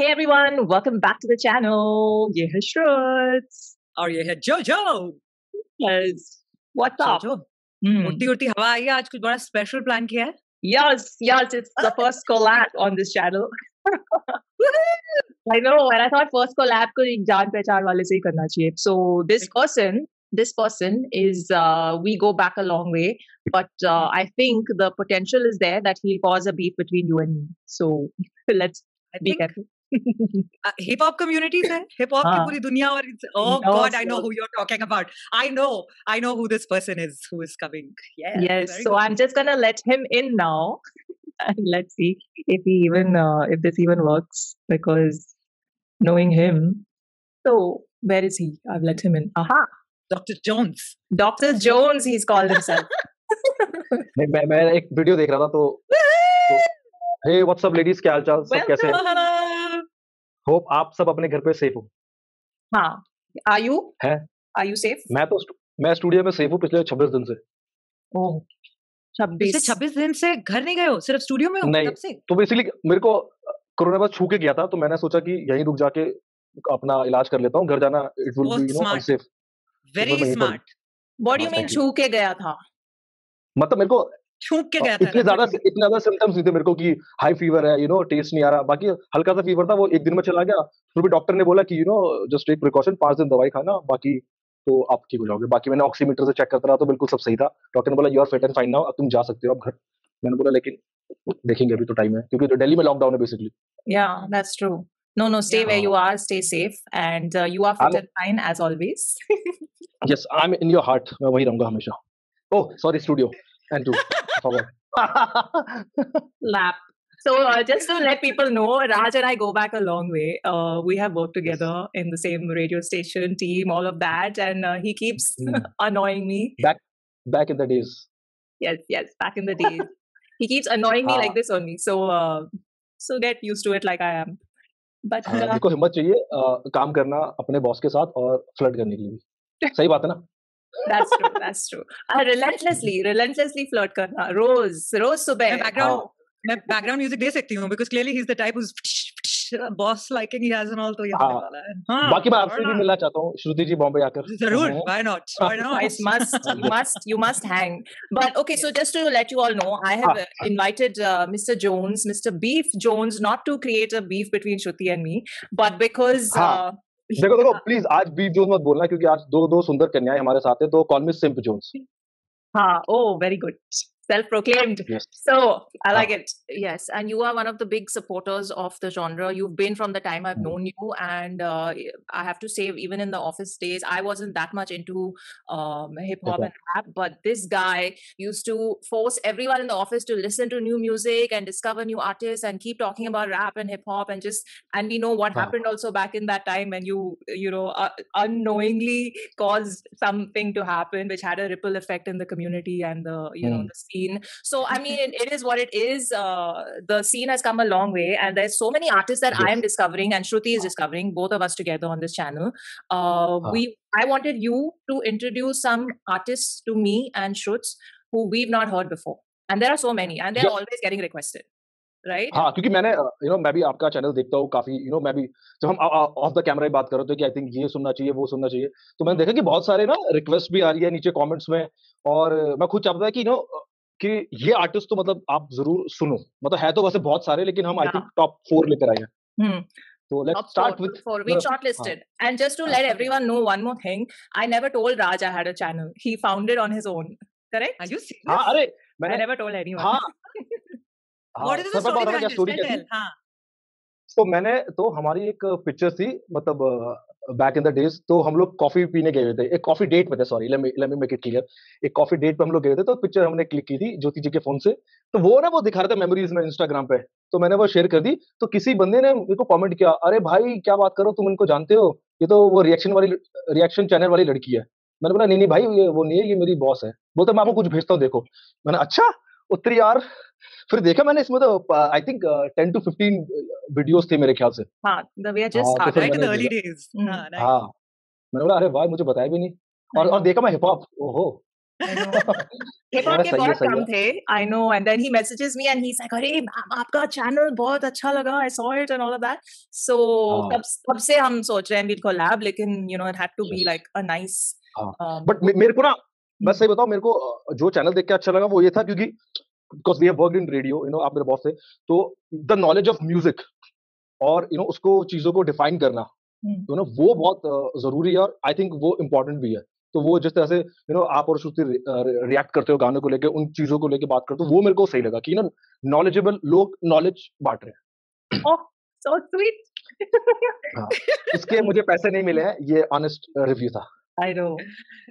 Hey everyone, welcome back to the channel. Ye hai Shruti. और ये है जोजो. Yes. What's up? उड़ती-उड़ती हवा आई है आज. कुछ बड़ा स्पेशल प्लान किया है? Yes. It's the first collab on this channel. I know, and I thought first collab को एक जान पहचान वाले से ही करना चाहिए. So this person is we go back a long way, but I think the potential is there that he'll cause a beef between you and me. So let's be careful. Hip hop communities है, hip hop की पूरी दुनिया. और oh god, I know who you're talking about. I know who this person is who is coming. Yes. So good. I'm just gonna let him in now. And let's see if he even if this even works, because knowing him. So where is he? I've let him in. Aha, Dr. Jones. Dr. Jones, he's called himself. मैं एक video देख रहा था तो hey what's up ladies, क्या हालचाल, सब कैसे हैं? होप आप सब अपने घर पे सेफ हो. हां, आर यू सेफ? मैं स्टूडियो में सेफ हूं पिछले 26 दिन से. ओह, 26 दिन से घर नहीं गए हो, सिर्फ स्टूडियो में हो तब से? तो बेसिकली मेरे को कोरोना वायरस छू के गया था, तो मैंने सोचा कि यहीं रुक जाके अपना इलाज कर लेता हूं. घर जाना it will be no unsafe. Very smart. What do you mean छू के गया था? मतलब मेरे को छूक के गया था. इतने ज्यादा सिम्टम्स नहीं थे मेरे को कि हाई फीवर है, यू नो, टेस्ट नहीं आ रहा. बाकी हल्का सा फीवर था, वो एक दिन में चला गया. फिर भी डॉक्टर ने बोला कि you know just take precaution, 5 दिन दवाई खाना, बाकी तो आप ठीक हो जाओगे. बाकी मैंने ऑक्सीमीटर से चेक करता रहा तो बिल्कुल सब सही था. डॉक्टर ने बोला you are fit and fine now, अब तुम जा सकते हो आप घर. मैंने बोला लेकिन देखेंगे, अभी तो टाइम है, क्योंकि दिल्ली में लॉकडाउन है basically. Yeah that's true. No, stay where you are, stay safe, and you are fit and fine as always. Yes, I'm in your heart. मैं वहीं रहूंगा हमेशा. Oh, sorry, studio. And two. Lap. So just to let people know, Raj and I go back a long way. We have worked together in the same radio station, team, all of that, and he keeps annoying me. Back in the days. Yes, back in the days. He keeps annoying me like this only. So get used to it, like I am. But देखो, हिम्मत चाहिए काम करना अपने boss के साथ और flirt करने के लिए. सही बात है ना? That's true. Relentlessly flirt karna. Roz subah. मैं बैकग्राउंड म्यूजिक दे सकती हूँ, because clearly he's the type who's boss liking he has and all. तो ये वाला है. हाँ. बाकी मैं आपसे भी मिलना चाहता हूँ, श्रुति जी बॉम्बे आकर. जरूर. Why not? It must. You must hang. But okay, so just to let you all know, I have invited Mr. Jones, Mr. Beef Jones, not to create a beef between Shruti and me, but because. देखो please आज beef Jones मत बोलना, क्योंकि आज दो सुंदर कन्याएं हमारे साथ हैं, तो कॉल मी सिंप जोन्स. हाँ, oh very good, self proclaimed. So I like it. Yes, and you are one of the big supporters of the genre. You have been from the time I have known new, and I have to say, even in the office days, I wasn't that much into hip hop and rap, but this guy used to force everyone in the office to listen to new music and discover new artists and keep talking about rap and hip hop, and just, and we know what Huh. happened also back in that time when you unknowingly caused something to happen which had a ripple effect in the community and the the scene. So I mean, it is what it is. The scene has come a long way, and there's so many artists that I am Yes. discovering, and Shruti is discovering, both of us together on this channel. I wanted you to introduce some artists to me and Shruti who we've not heard before, and there are so many, and they're always getting requested. Right? हाँ, क्योंकि मैंने मैं भी आपका channel देखता हूँ काफी. मैं भी जब हम ऑफ द कैमरा बात कर रहे थे कि आई थिंक ये सुनना चाहिए, वो सुनना चाहिए, तो मैंने देखा कि बहुत सारे ना रिक्वेस्ट भी आ रही है नीचे कमेंट्स में, और मैं खुद चाहता था कि कि ये आर्टिस्ट तो मतलब आप जरूर सुनो. मतलब है तो वैसे बहुत सारे, लेकिन हम आई थिंक टॉप 4 लेकर आए हैं. So let's start with 4. We shortlisted, and just to let everyone know one more thing, I never told Raj I had a channel. He found it on his own. Correct? Are you serious? हाँ, अरे I never told anyone. तो मैंने हमारी एक picture थी, मतलब back in the days, तो हम लोग कॉफी पीने गए थे, एक कॉफी डेट पे थे. Sorry, let me make it clear. एक कॉफी डेट पे हम लोग गए थे, तो पिक्चर हमने क्लिक की थी ज्योति जी के फोन से, तो वो ना वो दिखा रहे थे मेमोरीज में इंस्टाग्राम पे, तो मैंने वो शेयर कर दी. तो किसी बंदे ने मेरे को कॉमेंट किया, अरे भाई क्या बात करो, तुम इनको जानते हो, ये तो वो रिएक्शन चैनल वाली लड़की है. मैंने बोला नहीं भाई, ये वो नहीं है, ये मेरी बॉस है. बोलते मैं आपको कुछ भेजता हूँ देखो. मैंने अच्छा उतरी यार. फिर देखा मैंने, इसमें तो आई थिंक 10 to 15 वीडियोस थे मेरे ख्याल से. हाँ, मैंने बोला अरे भाई, मुझे बताया भी नहीं. और देखा मैं हिप हॉप, ओहो आपका चैनल बहुत अच्छा लगा, I saw it and all of that. So तब से हम सोच रहे हैं we'll collab, लेकिन you know it had to be like a nice. But मेरे को ना बस सही बताओ, मेरे को जो चैनल देख के अच्छा लगा वो ये था क्योंकि because we have worked in radio, you know, आप मेरे बॉस थे, तो the knowledge of music और you know उसको चीजों को डिफाइन करना, you know, वो बहुत जरूरी है और आई थिंक वो इम्पोर्टेंट भी है. तो वो जिस तरह से you know, आप और श्रुति रिएक्ट करते हो गानों को लेके, उन चीजों को लेके बात करते हो, वो मेरे को सही लगा कि ना नॉलेजेबल लोग नॉलेज बांट रहे हैं. So sweet. इसके मुझे पैसे नहीं मिले हैं, ये ऑनेस्ट रिव्यू था. I know.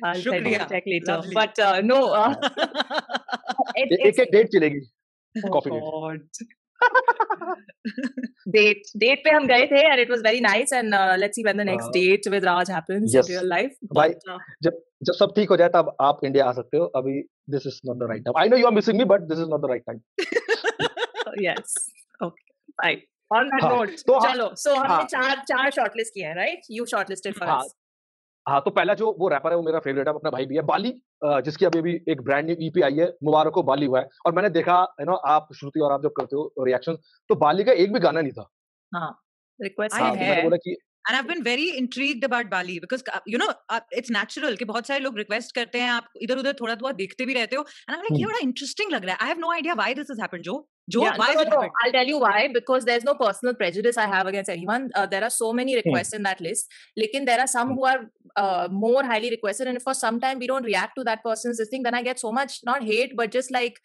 I'll send you a check later. Lovely. But no. एक एक डेट चलेगी. Coffee date. Date पे हम गए थे and it was very nice and let's see when the next date with Raj happens in real life. But जब सब ठीक हो जाए तब आप इंडिया आ सकते हो. अभी this is not the right time. I know you are missing me but this is not the right time. Yes. Okay. Bye. On that note. चलो. So हमने चार shortlist किए हैं, right? You shortlisted for us. हाँ, तो पहला जो वो रैपर है वो मेरा फेवरेट है, अपना भाई भी है, बाली, जिसकी अभी अभी एक ब्रांड न्यू ईपी आई है, मुबारक हो बाली हुआ है. और मैंने देखा है ना आप श्रुति और आप जब करते हो रिएक्शन, तो बाली का एक भी गाना नहीं था. And I've been very intrigued about Bali because you know it's natural कि बहुत सारे लोग request करते हैं, आप इधर उधर थोड़ा थोड़ा देखते भी रहते हो. And I'm like ये बड़ा interesting लग रहा है. I have no idea why this has happened, Joe. Yeah, why? I'll tell you why. Because there's no personal prejudice I have against anyone. There are so many requests in that list. लेकिन there are some who are more highly requested, and if for some time we don't react to that person's thing, then I get so much not hate but just like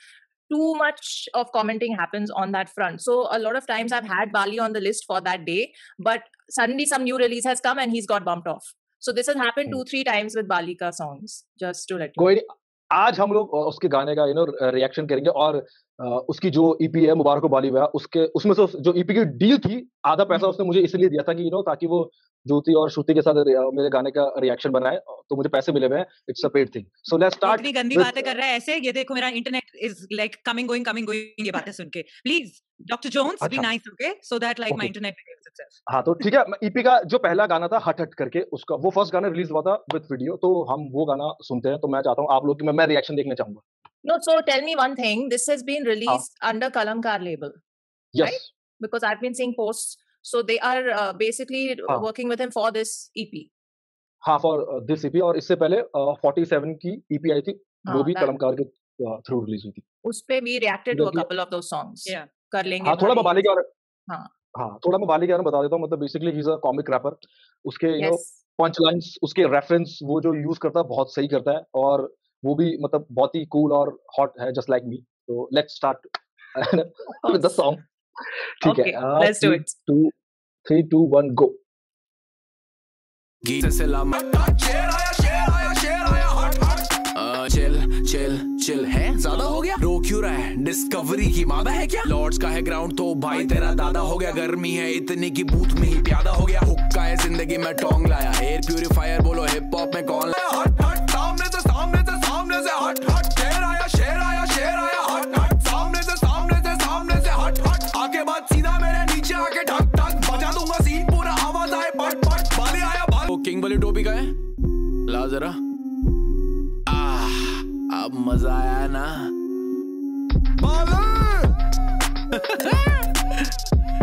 too much of commenting happens on that front. So a lot of times I've had Bali on the list for that day, but suddenly some new release has come and he's got bumped off. So this has happened 2-3 times with Bali ka songs. Just to let you know. आज हम लोग उसके गाने का you know reaction करेंगे और उसकी जो EP है मुबारक हो बाली हुआ, उसके उसमें से जो EP की डील थी आधा पैसा उसने मुझे इसलिए दिया था कि you know ताकि वो ज्योति और श्रुति के साथ मेरे गाने का रिएक्शन बनाए, तो मुझे पैसे मिले हुए हैं. It's a paid thing. So let's start. इतनी गंदी बातें कर रहा है ऐसे, ये देखो मेरा internet is like coming going ये बातें सुन के. Please doctor Jones be nice, okay, so that like my internet becomes success. हां, तो ठीक है. ईपी का जो पहला गाना था हट हट करके, उसका वो फर्स्ट गाना रिलीज हुआ था विद वीडियो, तो हम वो गाना सुनते हैं. तो मैं चाहता हूं आप लोग कि मैं रिएक्शन देखना चाहूंगा. No, so tell me one thing, this has been released under Kalamkaar label, yes, because I have been seeing posts. So they are basically working with him for this EP. हाँ, for this EP. और इससे पहले 47 की EP आई थी, वो भी कलमकार के through release हुई थी. उसपे भी reacted to a couple of those songs. Yeah. कर लेंगे. हाँ, थोड़ा मैं बाली के और थोड़ा मैं बाली के और बता देता हूँ. मतलब basically he's a comic rapper. उसके you know punch lines, उसके reference वो जो use करता है बहुत सही करता है, और वो भी मतलब बहुत ही cool और hot है, just like me. So let's start with the song. ठीक है, let's do it. 3, 2, 1, go. Chill है, ज्यादा हो गया, रो क्यों रहा है, डिस्कवरी की मादा है क्या, लॉर्ड्स का है ग्राउंड तो भाई तेरा दादा हो गया, गर्मी है इतनी की बूथ में ही प्यादा हो गया, हुक्का है जिंदगी में टोंग लाया, एयर प्यूरिफायर बोलो हिप हॉप में कौन लाया, हट हट सामने से हट हट शेर आया हट हट सामने से हट हट आके बाद सीधा मेरे नीचे आके ढक ढक बजा दूंगा सीन पूरा, आवाज आए पट पट, बाली आया बाली, वो किंग वाली टोपी का है ला जरा, अब मजा आया ना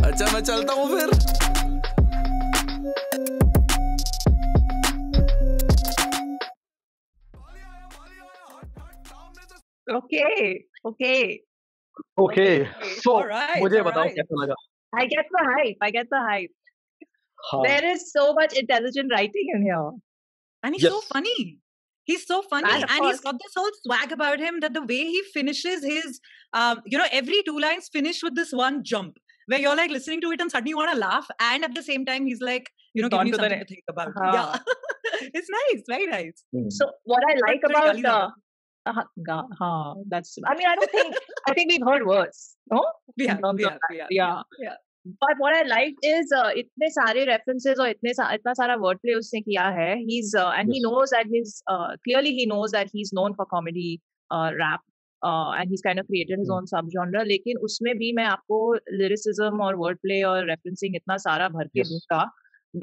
अच्छा मैं चलता हूँ फिर. ओके सो मुझे बताओ कैसा लगा. I get the hype. There is so much intelligent writing in here and he's so funny. He's so funny, and he's got this whole swag about him that the way he finishes his, you know, every two lines finish with this one jump where you're like listening to it and suddenly you want to laugh, and at the same time he's like, you know, giving you something to think about. Yeah, it's nice, very nice. So what I like about that's. I mean, I think we've heard worse. No, we have. But what I liked is इतने सारे references और इतना सारा wordplay उसने किया है. He's and he knows that he's clearly he knows that he's known for comedy rap and he's kind of created his own subgenre. लेकिन उसमें भी मैं आपको lyricism और wordplay और referencing इतना सारा भर के दूँगा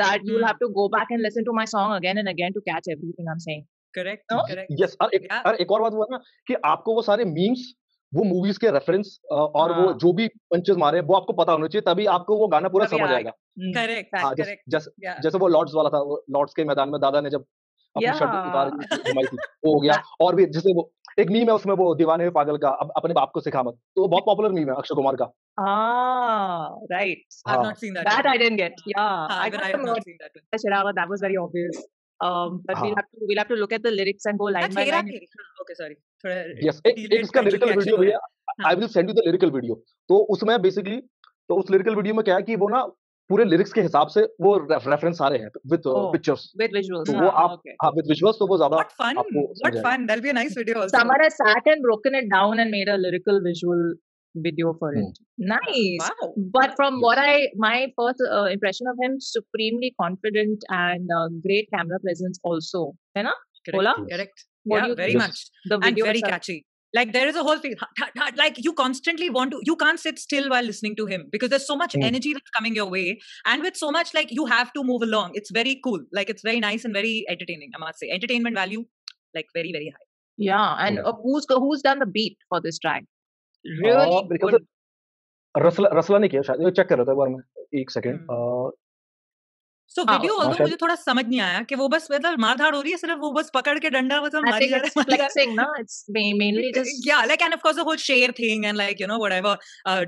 that you'll have to go back and listen to my song again and again to catch everything I'm saying. Correct correct yes और एक और बात हुआ ना कि आपको वो सारे मीम्स वो मूवीज के रेफरेंस और वो जो भी पंचेस मारे वो आपको पता होना चाहिए तभी आपको वो गाना पूरा समझ आएगा। करेक्ट जैसे वो लॉर्ड्स वाला था, वो लॉर्ड्स के मैदान में दादा ने जब अपनी शर्ट उतार घुमाई थी वो हो गया। और भी जैसे वो एक मीम है उसमें वो दीवाने में पागल का अपने बाप को सिखा मत, तो बहुत पॉपुलर मीम है अक्षय कुमार का। Right I not seen that that I didn't get yeah I have not seen that one Sehrawat that was very obvious but we'll have to look at the lyrics and go line by line. Okay, sorry. Yes, इसका lyrical video भी है. I will send you the lyrical video. तो उसमें basically तो उस lyrical video में क्या है कि वो ना पूरे lyrics के हिसाब से वो reference सारे हैं with pictures. With visuals. तो वो आप हाँ with visuals तो वो ज़्यादा आपको What fun. That'll be a nice video. Samara sat and broken it down and made a lyrical visual video for it. Nice. Wow. But from what my first impression of him, supremely confident and great camera presence also. Hai na? Correct. Yeah, very much. And very catchy. Like there is a whole thing. Like you constantly want to, you can't sit still while listening to him because there's so much energy that's coming your way, and with so much like you have to move along. It's very cool. Like it's very nice and very entertaining. I must say, entertainment value like very very high. Yeah, and who's done the beat for this track? रसला ने किया शायद, check कर रहा था एक बार मैं, एक second. So video although मुझे थोड़ा समझ नहीं आया कि वो बस मतलब मारधाड़ हो रही है सिर्फ, वो बस पकड़ के डंडा बस मारी जा रहा है, flexing ना, it's mainly just yeah like and of course the whole share thing and like you know whatever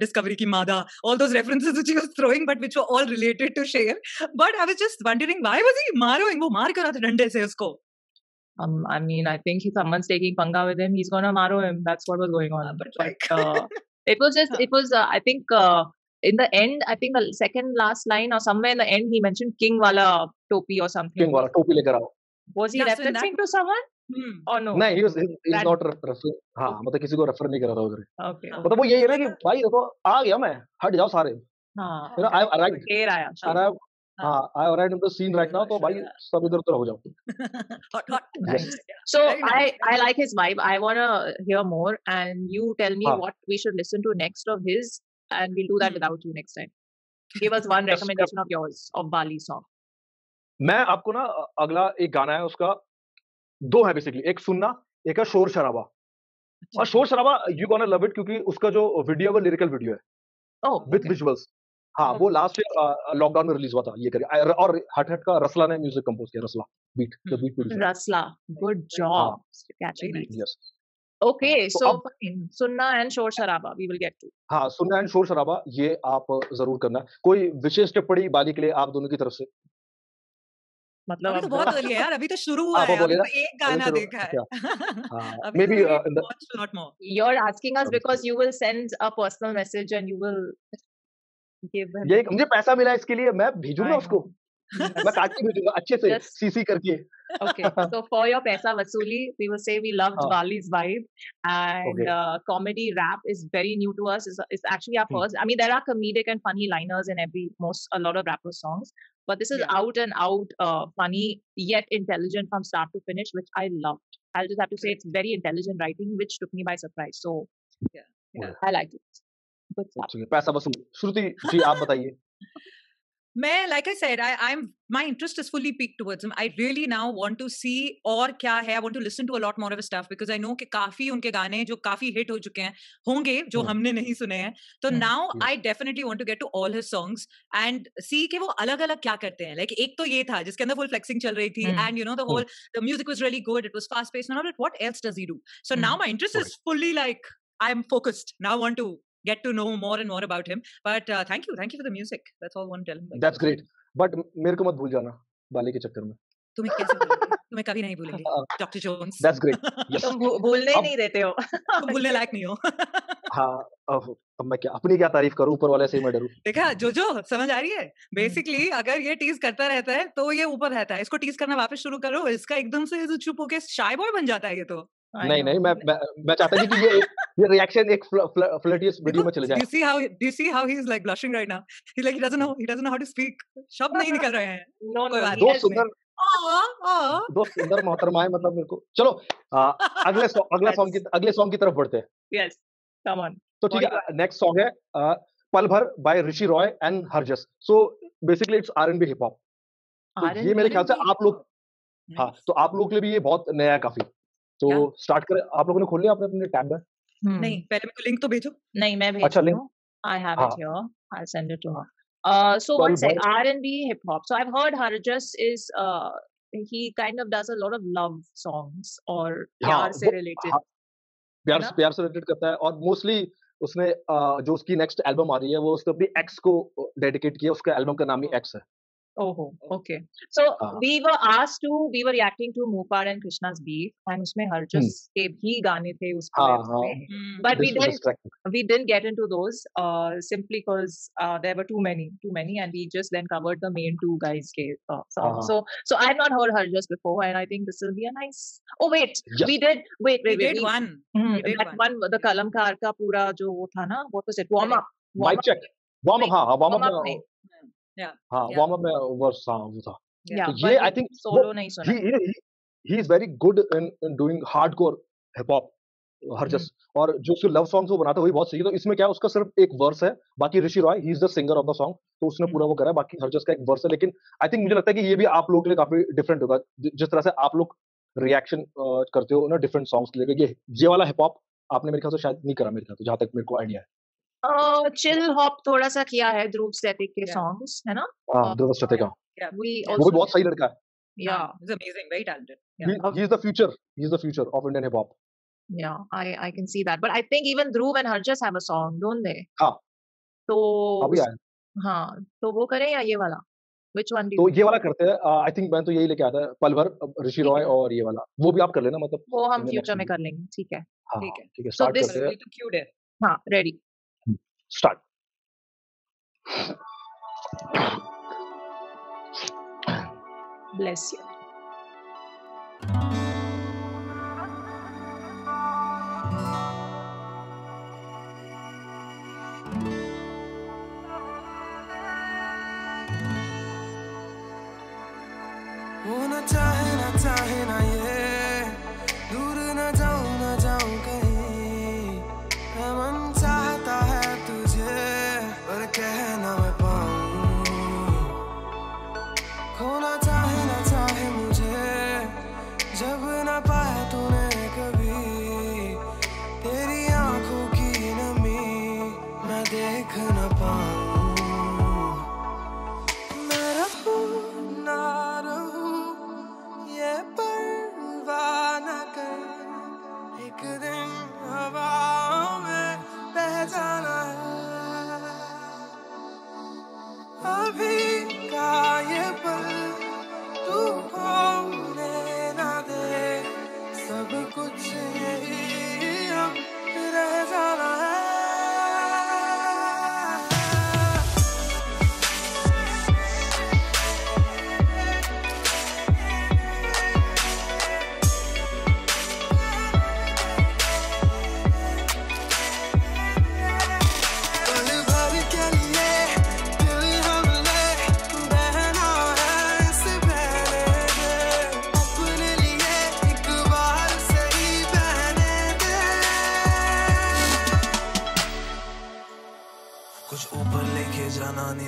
Discovery की मादा all those references which he was throwing but which were all related to share, but I was just wondering why was he मारोइंग, वो मार कर रहा था डंडे से उसको। I mean, I think if someone's taking panga with him, he's gonna maro him. That's what was going on. But it was. I think in the end, I think the second last line or somewhere in the end, he mentioned King wala topi or something. King wala topi lekar aao. Was he referencing to someone? Or no? No, he was not referring. हाँ मतलब किसी को refer नहीं कर रहा था उधर. Okay. मतलब वो यही है ना कि भाई देखो आ गया मैं, हट जाओ सारे. हाँ. You know I arrived. Here आया. Arrived. हाँ, I alright in the scene right now, तो भाई सब इधर तो हो जाओ. So I like his vibe. I wanna hear more, and you tell me what we should listen to next of his, and we'll do that without you next time. Give us one recommendation of yours of Bali song. मैं आपको ना अगला एक गाना है उसका, दो है basically, एक सुनना, एक है शोर शराबा. और शोर शराबा you gonna love it क्योंकि उसका जो video है वो lyrical video है. Oh. With visuals. हाँ वो लास्ट लॉकडाउन में रिलीज हुआ था ये करके, और हट हट का रसला ने म्यूजिक कंपोज किया, Rasla beat the beat producer Rasla. Good job catching. Yes okay so सुनना एंड शोर शराबा वी विल गेट टू। हाँ सुनना एंड शोर शराबा ये आप जरूर करना। कोई विशेष टिप्पणी बाली के लिए आप दोनों की तरफ से? मतलब तो बहुत बोलिए यार, अभी तो शुरू हुआ है, एक गाना देखा है। Maybe you are asking us because you will send a personal message and you will ये मुझे पैसा मिला इसके लिए, मैं भेजूंगा उसको, मैं काट के भेजूंगा अच्छे से सीसी करके। Okay, so for your paisa vasuli, we will say we loved Bali's vibe and comedy rap is very new to us. It's actually our first. I mean, there are comedic and funny liners in a lot of rapper songs, but this is out and out funny yet intelligent from start to finish, which I loved. I'll just have to say it's very intelligent writing, which took me by surprise. So I liked it. पैसा वसूल। श्रुति जी आप बताइए। मैं like I said, my interest is fully peaked towards him. I really now want to see और क्या है, I want to listen to a lot more of his stuff because I know कि काफी उनके गाने जो काफी हिट हो चुके हैं होंगे जो हमने नहीं सुने हैं, तो now I definitely want to get to all his songs and see कि वो अलग अलग क्या करते हैं। Like एक तो ये था जिसके अंदर full flexing चल रही थी and you know the music was really good, it was fast paced and all, but what else does he do? So now my interest is fully like I'm focused. Now I want to get to know more and more about him, but thank you for the music. That's all I want to tell him. That's great, but मेरे को मत भूल जाना बाली के चक्कर में। तुम्हें कैसे भूलेंगे? तुम्हें कभी नहीं भूलेंगे, Dr. Jones. That's great. तुम भूलने ही नहीं देते हो। तुम भूलने लायक नहीं हो। हाँ अब मैं क्या अपनी क्या तारीफ करूँ, ऊपर वाले से ही मैं डरूँ। देखा जोजो समझ आ रही है? Basically अगर ये टीज करता रहता है तो ये ऊपर रहता है, इसको टीज करना वापस शुरू करो, इसका एकदम से चुप होके शाय बॉय बन जाता है ये तो। नहीं मैं चाहता हूं कि ये रिएक्शन एक फ्लर्टियस वीडियो में चले जाए। Do you see how he is like blushing right now? He's like he doesn't know how to speak. शब्द नहीं निकल रहे हैं। No. दो सुंदर मोहतरमाएं मतलब मेरे को। चलो अगले सॉन्ग की तरफ बढ़ते हैं। Yes, come on. तो ठीक है, नेक्स्ट सॉन्ग है पल भर by Rishi Roy and Harjas. So basically it's R&B hip hop. ये मेरे ख्याल से आप लोग हाँ, तो आप लोगों के लिए भी ये बहुत नया है काफी, तो स्टार्ट करें। आप लोगों ने खोल लिया आपने अपने टैब में? नहीं, पहले मेरे को लिंक तो भेजो। नहीं, मैं भेज दूं, I have it here, I will send it to her. So one sec, R&B, hip hop. So I've heard Harjas is he kind of does a lot of love songs or प्यार से related. प्यार से related करता है और mostly उसने जो उसकी next album आ रही है वो उसने अपनी ex को dedicate किया, उसका album का नाम ही X है. Oh, okay. So we were reacting to Mupar and Krishna's beef, and उसमें Harjas के भी गाने थे उसमें, but we didn't get into those simply because there were too many, and we just then covered the main two guys' songs. So I have not heard Harjas before, and I think this will be a nice. Oh wait, we did one. That one, the Kalamkaar का पूरा जो वो था ना, what was it? Warm up. हाँ, warm up में verse था वो था। तो ये I think सोलो नहीं सुना। He is very good in doing hardcore hip hop Harjas, और जो उसके लव सॉन्ग्स वो बनाता है वही बहुत सही है। तो इसमें क्या है, उसका सिर्फ एक वर्स है, बाकी Rishi Roy he is the singer of the song, तो उसने पूरा वो करा है, बाकी Harjas का एक वर्स है। लेकिन आई थिंक मुझे लगता है कि ये भी आप लोगों के लिए काफी डिफरेंट होगा, जिस तरह से आप लोग रिएक्शन करते हो ना डिफरेंट सॉन्ग्स के लिए। ये वाला हिप हॉप आपने मेरे ख्याल से शायद नहीं करा, मेरे ख्याल से, जहाँ तक मेरे को आइडिया है। चिल हॉप थोड़ा सा किया है ध्रुव स्टेटिक के सॉन्ग्स, है ना? ध्रुव स्टेटिक का वो भी बहुत सही लड़का है। Yeah is amazing, very talented, he is the future, he is the future of Indian hip hop. Yeah I can see that, but I think even Dhruv and Harjas have a song, don't they? हां, तो अभी आया। हां, तो वो करें या ये वाला? Which one do? तो ये वाला करते हैं, आई थिंक मैं तो यही लेके आता है, पलवर, ऋषि रॉय और ये वाला। वो भी आप कर लेना, मतलब वो हम फ्यूचर में कर लेंगे। ठीक है, ठीक है, स्टार्ट करते हैं। तो क्यूट है। हां, रेडी, स्टार्ट। Bless you. वो ना चाहे ना चाहे ना ये दूर ना जाऊं, ना जाऊं कहीं, मैं मन चाहता है कहना मैं पाऊं, खोना चाहे ना चाहे मुझे, जब ना पाया तूने कभी, तेरी आंखों की नमी मैं देख ना पाऊं, ना रहूं ये परवाह ना कर, एक दिन हवाओं में बह जाना अभी का ये पल, तू होने ना दे, सब कुछ यही अब रह जाना है।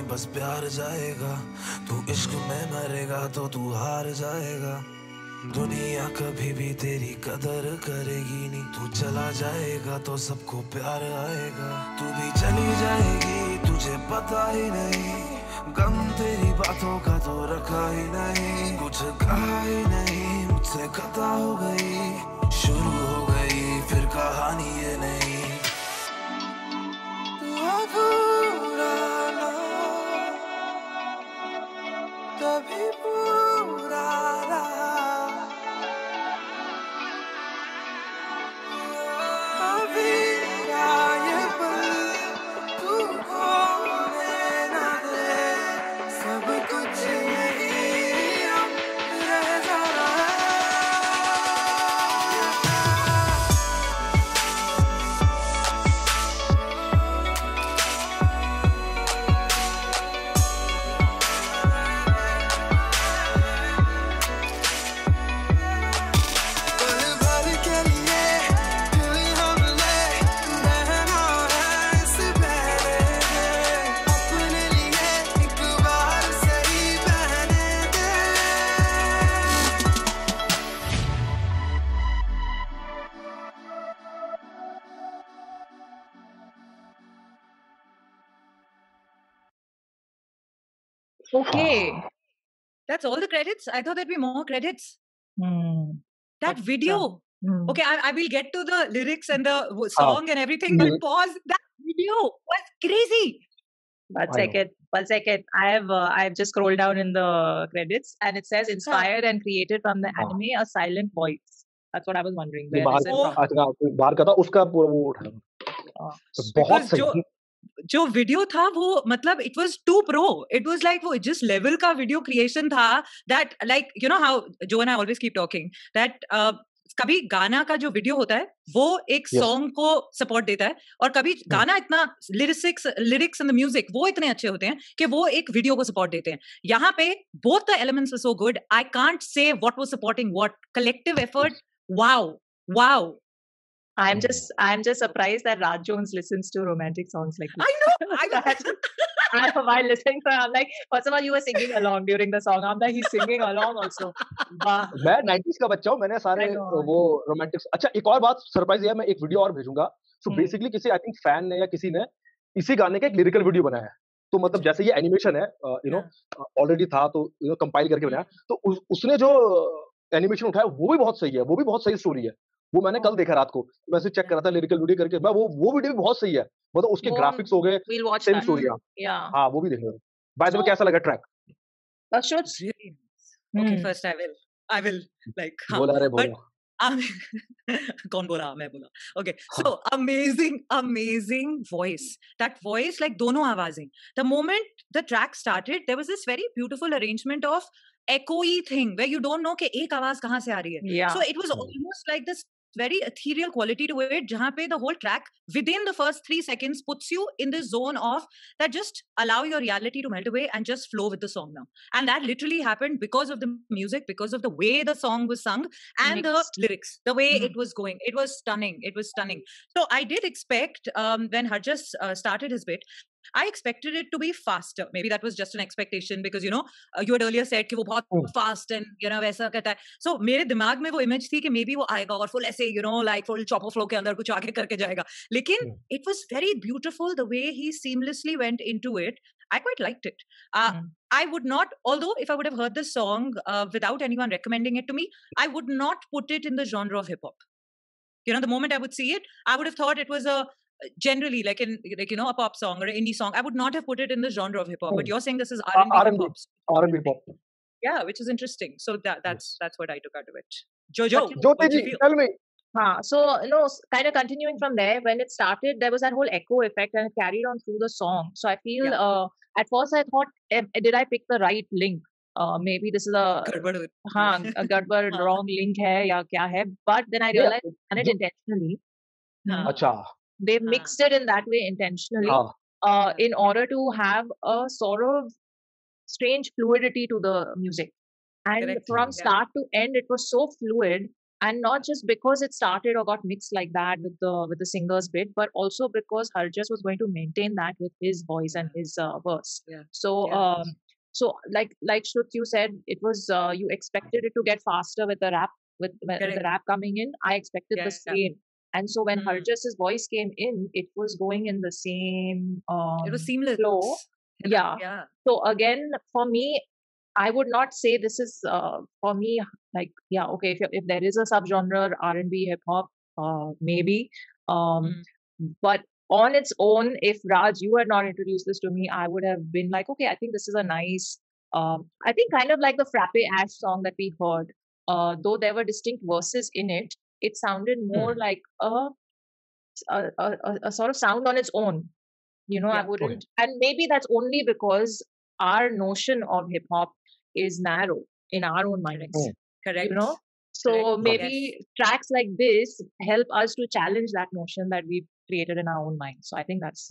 बस प्यार जाएगा, तू इश्क में मरेगा तो तू हार जाएगा, दुनिया कभी भी तेरी कदर करेगी नहीं, तू चला जाएगा तो सबको प्यार आएगा, तू भी चली जाएगी तुझे पता ही नहीं, गम तेरी बातों का तो रखा ही नहीं, कुछ कहा ही नहीं मुझसे, कथा हो गई, शुरू हो गई फिर कहानी ये नहीं, तभी पूरा अभी का ये पल, तू होने ना दे, सब कुछ यही अब रह जाना Okay. That's all the credits? I thought there'd be more credits. That video. Okay, I will get to the lyrics and the song and everything, but pause. That video was crazy. One second. I have just scrolled down in the credits and it says inspired and created from the anime A Silent Voice. That's what I was wondering. जो video था वो मतलब it was too pro it was like वो जिस level का video creation था that like you know how जो and I always keep talking that कभी गाना का जो वीडियो होता है वो एक सॉन्ग को सपोर्ट देता है और कभी गाना इतना लिरिक्स एंड द म्यूजिक वो इतने अच्छे होते हैं कि वो एक वीडियो को सपोर्ट देते हैं. यहाँ पे both the elements were so good. I can't say what was supporting what. Collective effort. Wow. I'm just surprised that Raj Jones listens to romantic songs like this. I know. While listening to, I'm like, first of all, you were singing along during the song. I'm like, he's singing along also. Wow. मैं 90s का बच्चा हूँ. मैंने सारे वो romantic. अच्छा, एक और बात surprise है. मैं एक video और भेजूँगा. So basically, किसी I think fan ने या किसी ने इसी गाने का एक lyrical video बनाया है. तो मतलब जैसे ये animation है, you know, already था तो you know compile करके बनाया. तो उसने जो animation उठाया, वो भी बहुत सही है. वो भी बहुत सही story है. वो मैंने कल देखा रात को. मैं उसे चेक कर रहा था लिरिकल वीडियो करके. मैं वो वीडियो भी बहुत सही है. मतलब उसके ग्राफिक्स हो गए सेम स्टोरी. हां वो भी देख लो. बाय द वे कैसा लगा track? Okay first I will like बोला रे बोला. कौन बोला? मैं बोला. Okay so amazing voice. That voice like दोनों आवाजें. The moment the track started there was this very beautiful arrangement of echoey thing where you don't know कि एक आवाज कहाँ से आ रही है. So it was almost like this very ethereal quality to it, जहाँ पे the whole track within the first 3 seconds puts you in this zone of that just allow your reality to melt away and just flow with the song now. And that literally happened because of the music, because of the way the song was sung and the lyrics, the way it was going. It was stunning. It was stunning. So I did expect when Harjas started his bit, I expected it to be faster. Maybe that was just an expectation because you know you had earlier said कि वो बहुत fast and you know वैसा कहता है. So मेरे दिमाग में वो image थी कि maybe वो आएगा और full ऐसे you know like full chopper flow के अंदर कुछ आगे करके जाएगा. लेकिन it was very beautiful the way he seamlessly went into it. I quite liked it. I would not, although if I would have heard this song without anyone recommending it to me, I would not put it in the genre of hip hop. You know, the moment I would see it, I would have thought it was a generally like you know a pop song or an indie song. I would not have put it in the genre of hip hop, but you're saying this is R&B pop. Yeah, which is interesting. So that's what I took out of it. Jojo, tell me. So you know, kind of continuing from there, when it started, there was that whole echo effect and it carried on through the song. So I feel at first I thought, did I pick the right link? Maybe this is a gadbad wrong link hai ya kya hai? But then I realized and it intentionally. Acha. They mixed it in that way intentionally in order to have a sort of strange fluidity to the music. And from start to end, it was so fluid, and not just because it started or got mixed like that with the singer's bit, but also because Harjas was going to maintain that with his voice and his verse. So, so like Shruti, you said, it was you expected it to get faster with the rap with the rap coming in. I expected the same. And so when Harjas's voice came in, it was going in the same it was seamless flow. Yeah. So again, for me, I would not say this is for me like okay, if there is a subgenre R&B hip hop, maybe. But on its own, if Raj, you had not introduced this to me, I would have been like, okay, I think this is a nice. I think kind of like the Frappe Ash song that we heard, though there were distinct verses in it. It sounded more like a sort of sound on its own, you know. I wouldn't, and maybe that's only because our notion of hip hop is narrow in our own minds. Correct. You know, so maybe tracks like this help us to challenge that notion that we've created in our own minds. So I think that's.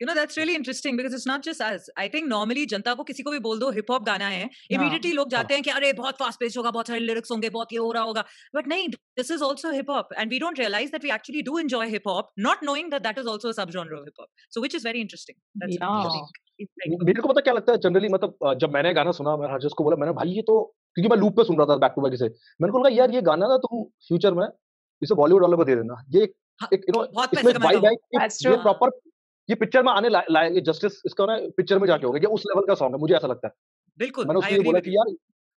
You know, that's really interesting because it's not just us. I think normally जनता को किसी को भी बोल दो hip hop गाना है, immediately लोग जाते हैं कि अरे बहुत fast paced होगा, बहुत सारे lyrics होंगे, बहुत ये हो रहा होगा. But नहीं, this is also hip hop, and we don't realize that we actually do enjoy hip hop, not knowing that that is also a subgenre of hip hop. So which is very interesting. That's interesting. मेरे को पता क्या लगता है generally मतलब जब मैंने गाना सुना मैं हर्जस को बोला मैंने भाई ये तो क्योंकि मैं loop पे सुन रहा था back to back से मैंने को लगा यार ये गाना ना तुम future में इसे Bollywood वालों को दे देना ये एक you know इसमें vibe है ये proper ये पिक्चर में आने लाएंगे, जस्टिस इसका ना पिक्चर में जाके होगा, ये उस लेवल का सॉन्ग है, मुझे ऐसा लगता है। बिल्कुल, मैंने उसको बोला कि यार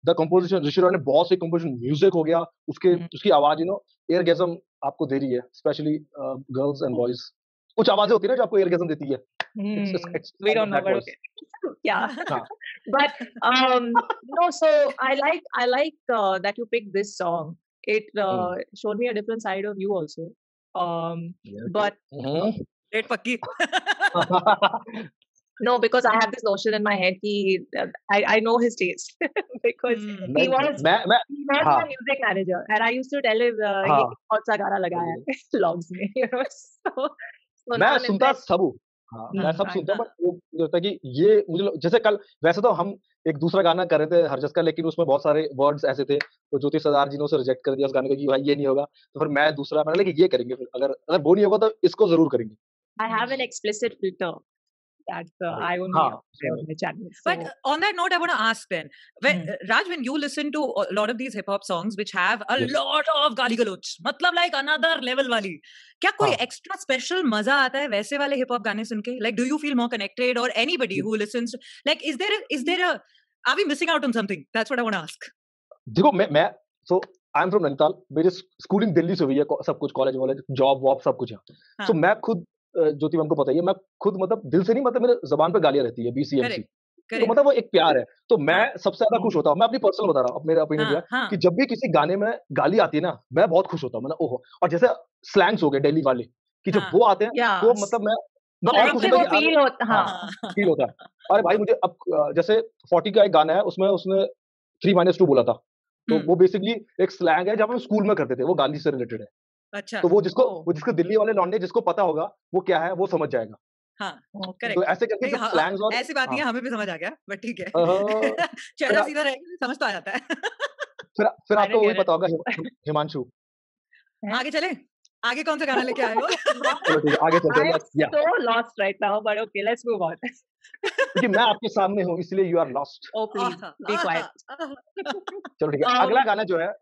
द कंपोजिशन ऋषि रॉय ने बहुत से कंपोजिशन, म्यूजिक हो गया उसके, उसकी आवाज यू नो एयरगैज़म आपको दे रही है, स्पेशली गर्ल्स एंड बॉयज, कुछ आवाजें होती है ना जो आपको एयरगैज़म देती है। We don't know, but okay. Yeah. But no, so I like that you picked this song. It showed me a different side of you also. But it pakki. No, because I have this notion in my head that I know his taste because he was my music manager, and I used to tell him ye kaun sa gaana lagaya hai logs mein, you know. So main sunta sabu. हाँ, मैं सब सुनता हूँ, but वो लगता है कि ये मुझे, जैसे कल वैसे तो हम एक दूसरा गाना कर रहे थे हरजस का, लेकिन उसमें बहुत सारे वर्ड्स ऐसे थे तो ज्योति सरदार जी ने उसे रिजेक्ट कर दिया उस गाने का कि भाई ये नहीं होगा, तो फिर मैं दूसरा मैंने लगा कि ये करेंगे, फिर अगर वो नहीं होगा तो इसको जरूर करेंगे। I have an explicit filter that I only have on my channel. But on that note, I want to ask then, Raj, when you listen to a lot of these hip hop songs which have a lot of गाली गलोच, मतलब like another level वाली, क्या कोई extra special मजा आता है वैसे वाले hip hop गाने सुनके? Like, do you feel more connected, or anybody who listens? Like, is there a are we missing out on something? That's what I want to ask. देखो मैं so I'm from Nainital, मेरी schooling Delhi से हुई है, सब कुछ college वाले, job वॉब सब कुछ है, so मैं खुद ज्योति मैम को पता ही है, मैं खुद मतलब दिल से नहीं, मतलब मेरे जबान पे गालियां रहती है बीसीएमसी, तो मतलब वो एक प्यार है, तो मैं सबसे ज्यादा खुश होता हूँ, मैं अपनी पर्सनल बता रहा हूँ, मेरा ओपिनियन है कि जब भी किसी गाने में गाली आती है ना, मैं बहुत खुश होता हूँ, मतलब ओहो। और जैसे स्लैंग्स हो गए दिल्ली वाले कि जब वो आते हैं तो मतलब फील होता है, अरे भाई मुझे। अब जैसे 40 का एक गाना है, उसमें उसने 3-2 बोला था, तो वो बेसिकली एक स्लैंग है जब हम स्कूल में करते थे, वो गांधी से रिलेटेड है। अच्छा, तो वो जिसको दिल्ली वाले लॉन्डे जिसको पता होगा वो क्या है वो समझ जाएगा। हाँ, करेक्ट। तो ऐसे करके स्लैंग्स और ऐसी बात नहीं, हमें भी समझ आ गया, बट ठीक है, चेहरा सीधा रहेगा, समझ तो आ जाता है। फिर आपको वही पता होगा, हिमांशु। आगे चले, आगे कौन सा गाना लेके आए हो? आगे चलते हैं। I'm so lost right now, but okay, let's move on. क्योंकि मैं आपके सामने हूँ इसलिए you are lost. Oh please, be quiet. चलो ठीक है, अगला गाना जो है